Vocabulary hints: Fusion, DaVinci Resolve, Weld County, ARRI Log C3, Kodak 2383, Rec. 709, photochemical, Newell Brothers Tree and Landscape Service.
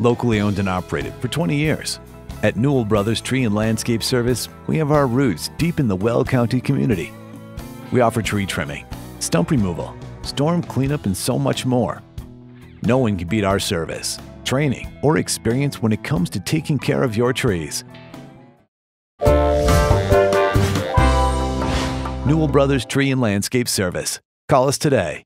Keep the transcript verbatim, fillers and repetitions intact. locally owned and operated for twenty years. At Newell Brothers Tree and Landscape Service, we have our roots deep in the Weld County community. We offer tree trimming, stump removal, storm cleanup, and so much more. No one can beat our service, training, or experience when it comes to taking care of your trees. Newell Brothers Tree and Landscape Service. Call us today.